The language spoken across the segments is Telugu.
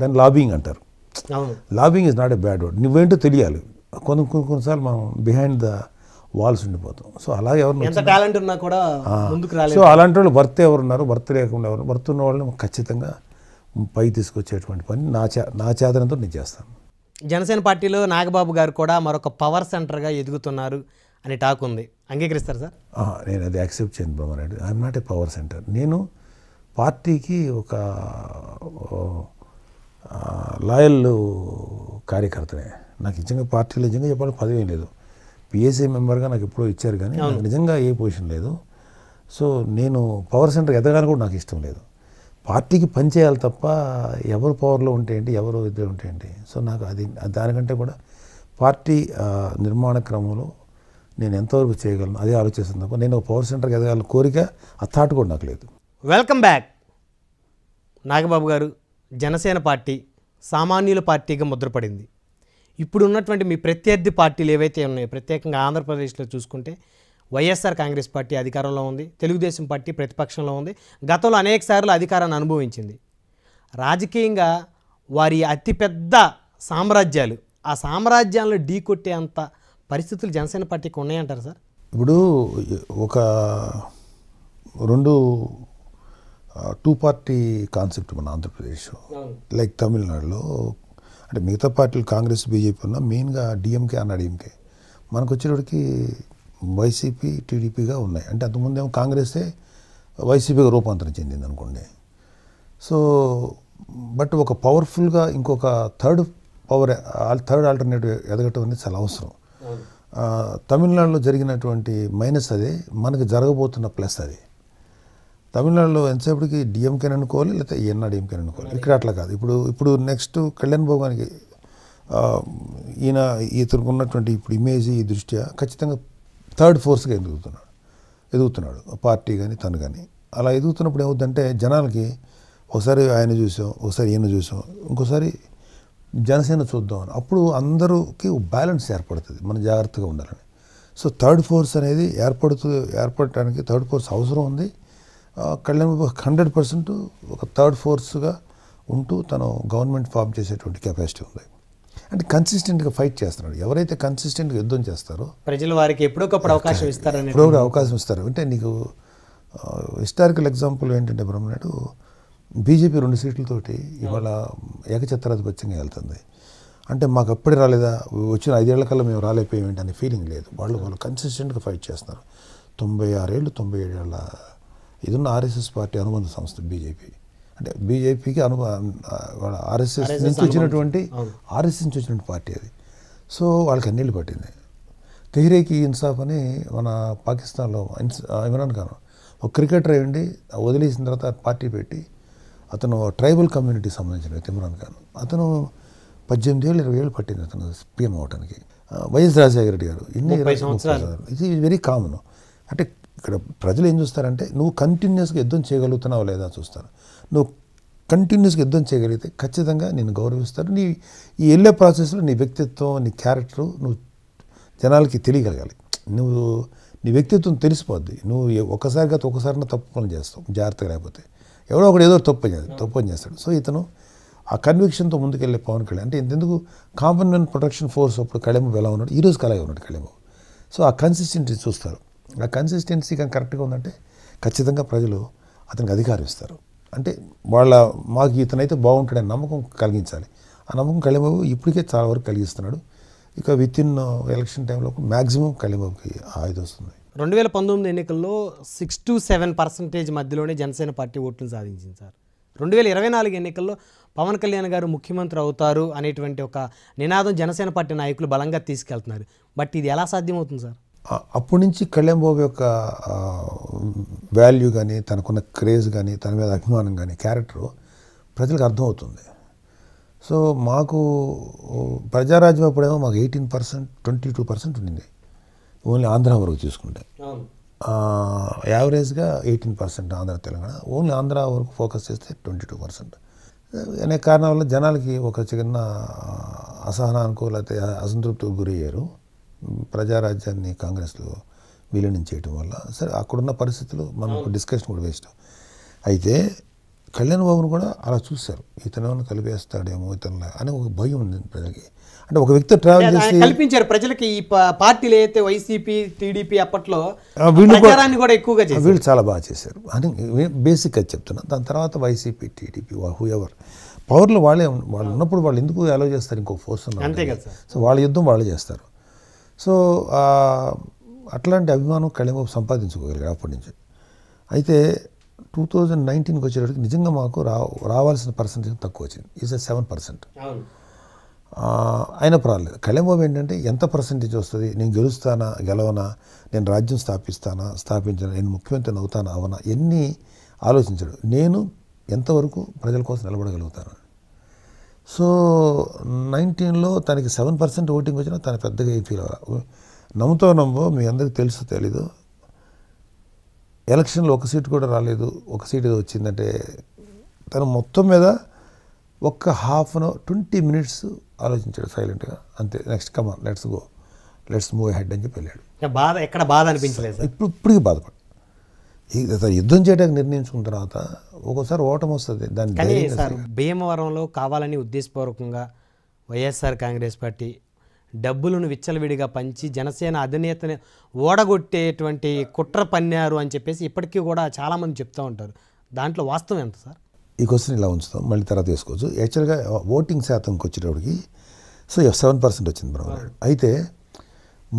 దాన్ని లాబింగ్ అంటారు. Lobbying is not a bad word. నువ్వేంటో తెలియాలి. కొన్నిసార్లు మనం బిహైండ్ ద వాల్స్ ఉండిపోతాం. సో అలా ఎవరు, సో అలాంటి వాళ్ళు వర్త్ ఎవరున్నారు, వర్త్ లేకుండా ఎవరు, వర్త్ ఉన్న వాళ్ళని ఖచ్చితంగా పై తీసుకొచ్చేటువంటి పని నా చేతనంతో నేను చేస్తాను. జనసేన పార్టీలో నాగబాబు గారు కూడా మరొక పవర్ సెంటర్గా ఎదుగుతున్నారు అని టాక్ ఉంది, అంగీకరిస్తారు సార్? నేను అది యాక్సెప్ట్ చేయను Brahma Reddy. I'm not a power centre. నేను పార్టీకి ఒక లాయల్ కార్యకర్తనే. నాకు నిజంగా పార్టీలో నిజంగా చెప్పాలి పదవేం లేదు. పిఎస్సీ మెంబర్గా నాకు ఎప్పుడో ఇచ్చారు కానీ నాకు నిజంగా ఏ పొజిషన్ లేదు. సో నేను పవర్ సెంటర్ ఎదగాలని కూడా నాకు ఇష్టం లేదు. పార్టీకి పని చేయాలి తప్ప ఎవరు పవర్లో ఉంటాయండి, ఎవరు ఇద్దరు ఉంటాయండి. సో నాకు అది దానికంటే కూడా పార్టీ నిర్మాణ క్రమంలో నేను ఎంతవరకు చేయగలను అదే ఆలోచిస్తాను తప్ప నేను ఒక పవర్ సెంటర్కి ఎదగాలని కోరిక ఆ థాట్ కూడా నాకు లేదు. Welcome back. నాగబాబు గారు, జనసేన పార్టీ సామాన్యుల పార్టీగా ముద్రపడింది. ఇప్పుడు ఉన్నటువంటి మీ ప్రత్యర్థి పార్టీలు ఏవైతే ఉన్నాయో, ప్రత్యేకంగా ఆంధ్రప్రదేశ్లో చూసుకుంటే వైఎస్ఆర్ కాంగ్రెస్ పార్టీ అధికారంలో ఉంది, తెలుగుదేశం పార్టీ ప్రతిపక్షంలో ఉంది, గతంలో అనేక సార్లు అధికారాన్ని అనుభవించింది. రాజకీయంగా వారి అతిపెద్ద సామ్రాజ్యాలు, ఆ సామ్రాజ్యాలను ఢీకొట్టే అంత పరిస్థితులు జనసేన పార్టీకి ఉన్నాయంటారు సార్? ఇప్పుడు ఒక టూ పార్టీ కాన్సెప్ట్ మన ఆంధ్రప్రదేశ్ లైక్ తమిళనాడులో. అంటే మిగతా పార్టీలు కాంగ్రెస్ బీజేపీ ఉన్న, మెయిన్గా డిఎంకే అన్న డిఎంకే మనకు వచ్చేటికి వైసీపీ టీడీపీగా ఉన్నాయి. అంటే అంతకుముందేమో కాంగ్రెసే వైసీపీగా రూపాంతరం చెందింది అనుకోండి. సో బట్ ఒక పవర్ఫుల్గా ఇంకొక థర్డ్ ఆల్టర్నేటివ్ ఎదగటం అనేది చాలా అవసరం. తమిళనాడులో జరిగినటువంటి మైనస్ అదే, మనకి జరగబోతున్న ప్లస్ అది. తమిళనాడులో ఎంతసేపటికి డిఎంకేని అనుకోవాలి, లేకపోతే ఎన్ఆర్డిఎంకేని అనుకోవాలి. ఇక్కడ అట్లా కాదు. ఇప్పుడు నెక్స్ట్ కళ్యాణ్ బాబు గారికి ఇతనికి ఉన్నటువంటి ఇప్పుడు ఇమేజ్ ఈ దృష్ట్యా ఖచ్చితంగా థర్డ్ ఫోర్స్గా ఎదుగుతున్నాడు పార్టీ కానీ తను కానీ. అలా ఎదుగుతున్నప్పుడు ఏమవుతుందంటే జనాలకి ఒకసారి ఆయన చూసాం, ఒకసారి ఈయన చూసాం, ఇంకోసారి జనసేన చూద్దాం అని, అప్పుడు అందరికీ బ్యాలెన్స్ ఏర్పడుతుంది. మనం జాగ్రత్తగా ఉండాలని. సో థర్డ్ ఫోర్స్ అనేది ఏర్పడటానికి థర్డ్ ఫోర్స్ అవసరం ఉంది. కళ్యాణ్ బాబు 100% ఒక థర్డ్ ఫోర్స్గా ఉంటూ తను గవర్నమెంట్ ఫామ్ చేసేటువంటి కెపాసిటీ ఉంది. అంటే కన్సిస్టెంట్గా ఫైట్ చేస్తున్నాడు. ఎవరైతే కన్సిస్టెంట్గా యుద్ధం చేస్తారో ప్రజలు వారికి ఎప్పుడొకప్పుడు అవకాశం ఇస్తారని అవకాశం ఇస్తారు. అంటే నీకు హిస్టారికల్ ఎగ్జాంపుల్ ఏంటంటే బ్రహ్మనాయుడు, బీజేపీ 2 సీట్లతోటి ఇవాళ ఏకఛత్రాధిపత్యంగా వెళ్తుంది. అంటే మాకు అప్పుడే రాలేదా, వచ్చిన 5 ఏళ్ల కల్లా మేము రాలేకపోయేమేంటి అనే ఫీలింగ్ లేదు. వాళ్ళు కన్సిస్టెంట్గా ఫైట్ చేస్తున్నారు. 96 ఏళ్ళు 97 ఏళ్ళ ఇది ఉన్న ఆర్ఎస్ఎస్ పార్టీ అనుబంధ సంస్థ బీజేపీ. అంటే బీజేపీకి ఆర్ఎస్ఎస్ నుంచి వచ్చినటువంటి పార్టీ అది. సో వాళ్ళకి అన్నిళ్ళు పట్టింది. తెహ్రీకి ఇన్సాఫ్ అని మన పాకిస్తాన్లో ఇమ్రాన్ ఖాన్ ఒక క్రికెటర్ అయ్యండి, వదిలేసిన తర్వాత పార్టీ పెట్టి, అతను ట్రైబల్ కమ్యూనిటీకి సంబంధించిన వ్యక్తి ఇమ్రాన్ ఖాన్. అతను 18 ఏళ్ళు 20 ఏళ్ళు పట్టింది అతను పిఎం అవడానికి. వైఎస్ రాజశేఖర రెడ్డి గారు ఇది వెరీ కామన్. అంటే ఇక్కడ ప్రజలు ఏం చూస్తారంటే నువ్వు కంటిన్యూస్గా యుద్ధం చేయగలుగుతున్నావు లేదా చూస్తారు. నువ్వు కంటిన్యూస్గా యుద్ధం చేయగలిగితే ఖచ్చితంగా నేను గౌరవిస్తారు. నీ ఈ వెళ్ళే ప్రాసెస్లో నీ వ్యక్తిత్వం, నీ క్యారెక్టరు నువ్వు జనాలకి తెలియగలగాలి. నువ్వు నీ వ్యక్తిత్వం తెలిసిపోద్ది. నువ్వు ఒకసారి కాదు ఒకసారి తప్పు పని చేస్తావు జాగ్రత్తగా, లేకపోతే ఎవడో ఒకటి ఏదో తప్పు పని చేస్తాడు. సో ఇతను ఆ కన్విక్షన్తో ముందుకెళ్ళే పవన్ కళ్యాణ్. అంటే ఇంతెందుకు కామన్వెల్త్ ప్రొటెక్షన్ ఫోర్స్ అప్పుడు కళ్యాణ్ ఎలా ఉన్నాడు, ఈరోజు అలాగే ఉన్నాడు కళ్యాణ్. సో ఆ కన్సిస్టెన్సీ చూస్తారు. ఆ కన్సిస్టెన్సీ కానీ కరెక్ట్గా ఉందంటే ఖచ్చితంగా ప్రజలు అతనికి అధికారం ఇస్తారు. అంటే మాకు ఇతనైతే బాగుంటాడని నమ్మకం కలిగించాలి. ఆ నమ్మకం కళ్యాణ్ బాబు ఇప్పటికే చాలా వరకు కలిగిస్తున్నాడు. ఇక వితిన్ ఎలక్షన్ టైంలో మ్యాక్సిమం కళ్యాణ్ బాబుకి ఆయుధ వస్తుంది. 2019 ఎన్నికల్లో 6-7% మధ్యలోనే జనసేన పార్టీ ఓట్లను సాధించింది సార్. 2024 ఎన్నికల్లో పవన్ కళ్యాణ్ గారు ముఖ్యమంత్రి అవుతారు అనేటువంటి ఒక నినాదం జనసేన పార్టీ నాయకులు బలంగా తీసుకెళ్తున్నారు. బట్ ఇది ఎలా సాధ్యమవుతుంది సార్? అప్పటి నుంచి కళ్యాణ్ బాబు యొక్క వాల్యూ కానీ, తనకున్న క్రేజ్ కానీ, తన మీద అభిమానం కానీ, క్యారెక్టరు ప్రజలకు అర్థమవుతుంది. సో మాకు ప్రజారాజ్యం అప్పుడేమో మాకు 18% 22% ఉండింది. ఓన్లీ ఆంధ్ర వరకు చూసుకుంటే యావరేజ్గా 18% ఆంధ్ర తెలంగాణ. ఓన్లీ ఆంధ్ర వరకు ఫోకస్ చేస్తే 22% అనే కారణం వల్ల జనాలకి ఒక చిన్న అసహనానికి లేకపోతే అసంతృప్తికి గురయ్యారు. ప్రజారాజ్యాన్ని కాంగ్రెస్లో విలీనం చేయడం వల్ల సరే అక్కడున్న పరిస్థితులు మనం డిస్కషన్ కూడా వేస్తాం. అయితే కళ్యాణ్ బాబును కూడా అలా చూశారు, ఇతను కలిపేస్తాడేమో ఇతను అని ఒక భయం ఉంది ప్రజలకి. అంటే ఒక వ్యక్తి ట్రావెల్ చేసి కల్పించారు ప్రజలకి. ఈ పార్టీలు అయితే వైసీపీ టీడీపీ అప్పట్లో కూడా ఎక్కువగా చేశారు, వీళ్ళు చాలా బాగా చేశారు అని బేసిక్గా చెప్తున్నా. దాని తర్వాత వైసీపీ టీడీపీ హూ ఎవర్ పవర్లు వాళ్ళే, వాళ్ళు ఉన్నప్పుడు వాళ్ళు ఎందుకు అలో చేస్తారు, ఇంకో ఫోర్స్ ఉన్నారు అంతే కదా. సో వాళ్ళ యుద్ధం వాళ్ళు చేస్తారు. సో అట్లాంటి అభిమానం కళ్యాణ్ బాబు సంపాదించుకోగలిగారు అప్పటి నుంచి. అయితే 2019కి వచ్చేటప్పటికి నిజంగా మాకు రావాల్సిన పర్సంటేజ్ తక్కువ వచ్చింది, ఈజ్ 7%. అయినా పర్వాలేదు. కళ్యాణ్ బాబు ఏంటంటే ఎంత పర్సంటేజ్ వస్తుంది, నేను గెలుస్తానా గెలవనా, నేను రాజ్యం స్థాపిస్తానా స్థాపించనా, నేను ముఖ్యమంత్రిని అవుతానా అవనా, ఎన్ని ఆలోచించాడు. నేను ఎంతవరకు ప్రజల కోసం నిలబడగలుగుతాను. సో 19లో తనకి 7% ఓటింగ్ వచ్చినా తను పెద్దగా ఏం ఫీల్ అవ్వాలి. నమ్ముతో నమ్మో మీ అందరికీ తెలుసు తెలీదు, ఎలక్షన్లో ఒక సీటు కూడా రాలేదు, ఒక సీటు ఏదో వచ్చిందంటే తను మొత్తం మీద ఒక్క 20 minutes ఆలోచించాడు సైలెంట్గా, అంతే. Next come on let's go let's move head అని చెప్పి వెళ్ళాడు. బాధ ఎక్కడ బాధ అనిపించలేదు, ఇప్పటికీ బాధపడు. యుద్ధం చేయడానికి నిర్ణయించుకున్న తర్వాత ఒక్కోసారి ఓటమి వస్తుంది. దాన్ని భీమవరంలో కావాలని ఉద్దేశపూర్వకంగా వైఎస్ఆర్ కాంగ్రెస్ పార్టీ డబ్బులను విచ్చలవిడిగా పంచి జనసేన అధినేతని ఓడగొట్టేటువంటి కుట్ర పన్నారు అని చెప్పేసి ఇప్పటికీ కూడా చాలామంది చెప్తూ ఉంటారు. దాంట్లో వాస్తవం ఎంత సార్? ఈ క్వశ్చన్ ఇలా ఉంచుతాం, మళ్ళీ తర్వాత తీసుకోవచ్చు. యాక్చువల్గా ఓటింగ్ శాతంకి వచ్చేటప్పటికి సో 7% వచ్చింది బ్రహ్మనాయుడు. అయితే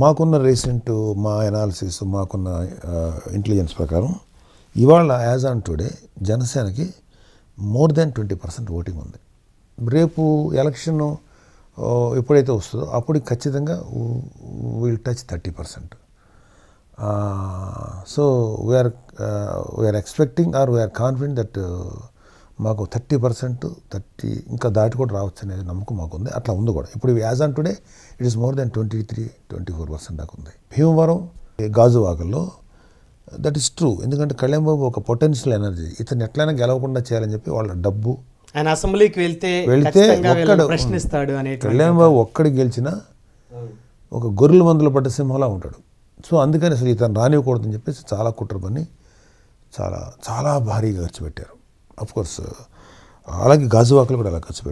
మాకున్న రీసెంట్ మా ఎనాలిసిస్ మాకున్న ఇంటెలిజెన్స్ ప్రకారం ఇవాళ యాజ్ ఆన్ టుడే జనసేనకి more than 20% ఓటింగ్ ఉంది. రేపు ఎలక్షన్ ఎప్పుడైతే వస్తుందో అప్పుడు ఖచ్చితంగా will touch 30%. So we're expecting or we're confident that మాకు 30% ఇంకా దాటి కూడా రావచ్చు అనేది నమ్మకం మాకు ఉంది. అట్లా ఉంది కూడా. ఇప్పుడు as on today it is more than 23-24% దాకా ఉంది. భీమవరం గాజువాకల్లో దట్ ఈస్ ట్రూ. ఎందుకంటే కళ్యాణ్ బాబు ఒక పొటెన్షియల్ ఎనర్జీ, ఇతను ఎట్లయినా గెలవకుండా చేయాలని చెప్పి వాళ్ళ డబ్బు. ఆయన అసెంబ్లీకి వెళ్తే ప్రశ్నిస్తాడు అనే కళ్యాణ్ బాబు ఒక్కడి గెలిచినా ఒక గొర్రెల మందులు పడ్డ సింహంలా ఉంటాడు. సో అందుకని అసలు ఇతను రానివ్వకూడదని చెప్పేసి చాలా కుట్ర పని, చాలా చాలా భారీగా ఖర్చు పెట్టారు. అఫ్కోర్స్ అలాగే గాజువాకలు కూడా అలా ఖర్చు పెట్టారు.